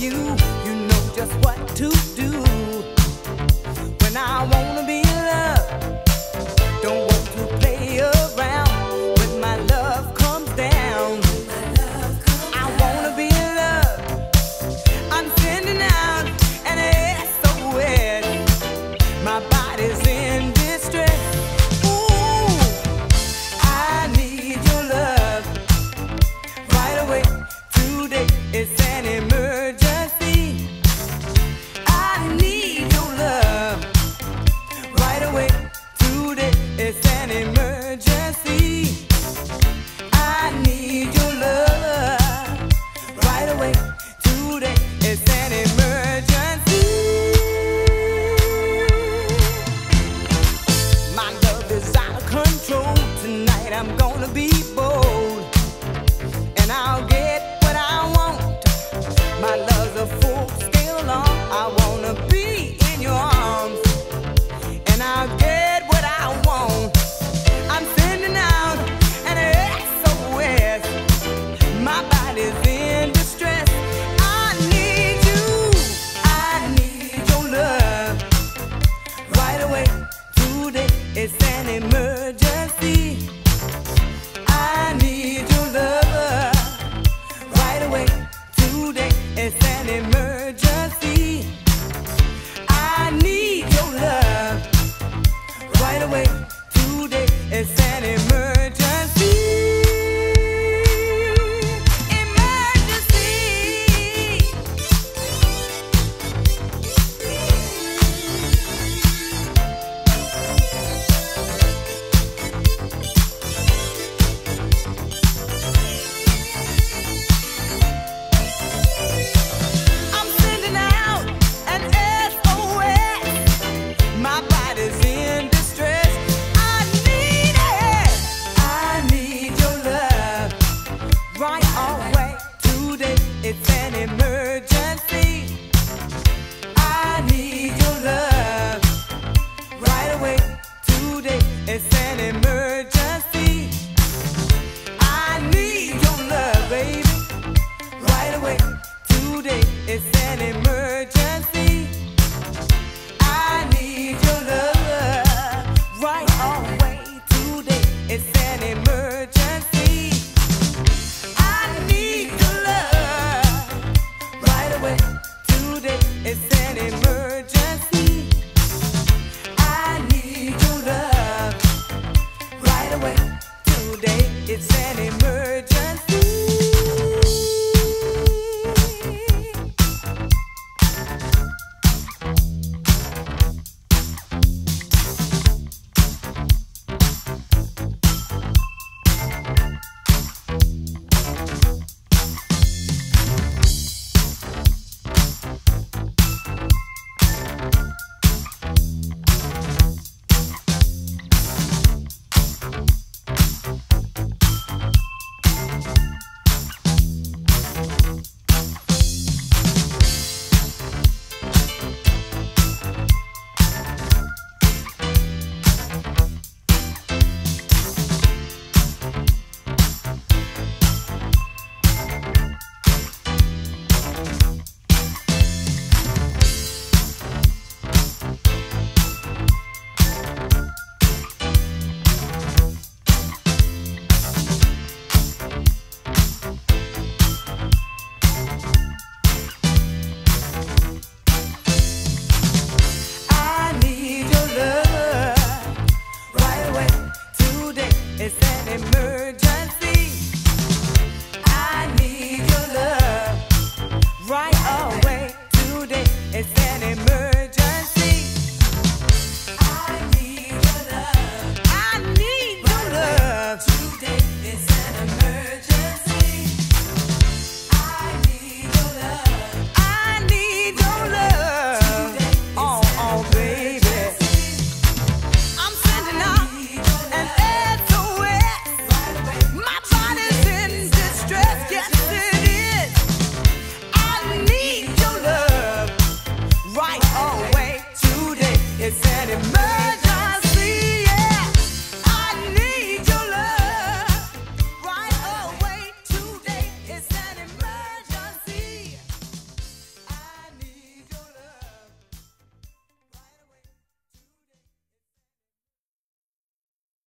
you know just what to do. When I wanna be in love, don't want to play around. When my love comes down, I wanna be in love. I'm sending out an SOS. My body's in distress. Ooh, I need your love right away. Today it's an emergency. I'm gonna be bold, and I'll get what I want. My love's a full-scale long. I wanna be in your arms, and I'll get what I want. I'm sending out an SOS. My body's in distress. I need you. I need your love right away. Today it's an emergency. It's an emergency. I need your love right away. Today it's an emergency. It's an emergency. I need your love right away. Today it's an emergency. I need your love, baby, right away. Today it's an emergency.